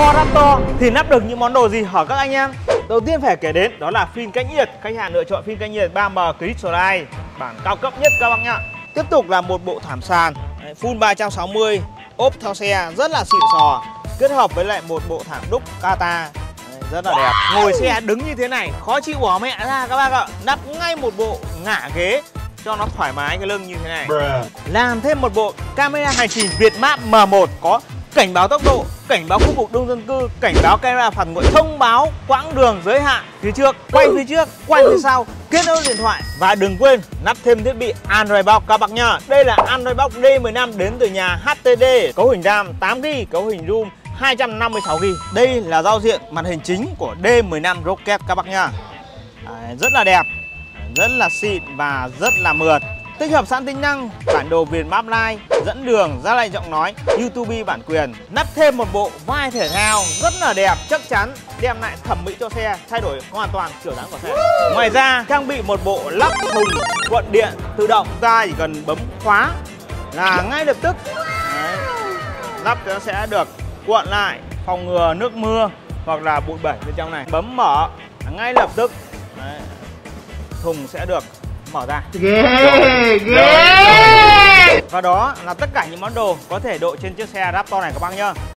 Ford Raptor thì lắp được những món đồ gì hả các anh em? Đầu tiên phải kể đến đó là phim cách nhiệt. Khách hàng lựa chọn phim cách nhiệt 3M Crystal, bản cao cấp nhất các bác nhá. Tiếp tục là một bộ thảm sàn full 360 ốp theo xe rất là xịn sò, kết hợp với lại một bộ thảm đúc Kata rất là đẹp. Ngồi xe đứng như thế này khó chịu bỏ mẹ ra các bác ạ. Lắp ngay một bộ ngả ghế cho nó thoải mái cái lưng như thế này. Làm thêm một bộ camera hành trình Việt Map M1 có cảnh báo tốc độ, cảnh báo khu vực đông dân cư, cảnh báo camera phạt nguội, thông báo quãng đường giới hạn phía trước, quay phía trước, quay phía sau, kết nối điện thoại. Và đừng quên lắp thêm thiết bị Android Box các bác nhá. Đây là Android Box D15 đến từ nhà HTD, cấu hình RAM 8GB, cấu hình zoom 256GB. Đây là giao diện màn hình chính của D15 Rocket các bác nhá. Rất là đẹp, rất là xịn và rất là mượt. Tích hợp sẵn tính năng bản đồ Việt Map Live, dẫn đường, ra lệnh giọng nói, YouTube bản quyền. Lắp thêm một bộ vai thể thao rất là đẹp, chắc chắn đem lại thẩm mỹ cho xe, thay đổi hoàn toàn kiểu dáng của xe. Ngoài ra trang bị một bộ lắp thùng cuộn điện tự động, ta chỉ cần bấm khóa là ngay lập tức lắp nó sẽ được cuộn lại, phòng ngừa nước mưa hoặc là bụi bẩn bên trong này. Bấm mở ngay lập tức thùng sẽ được mở ra. Và đó là tất cả những món đồ có thể đội trên chiếc xe Raptor này các bác nhá.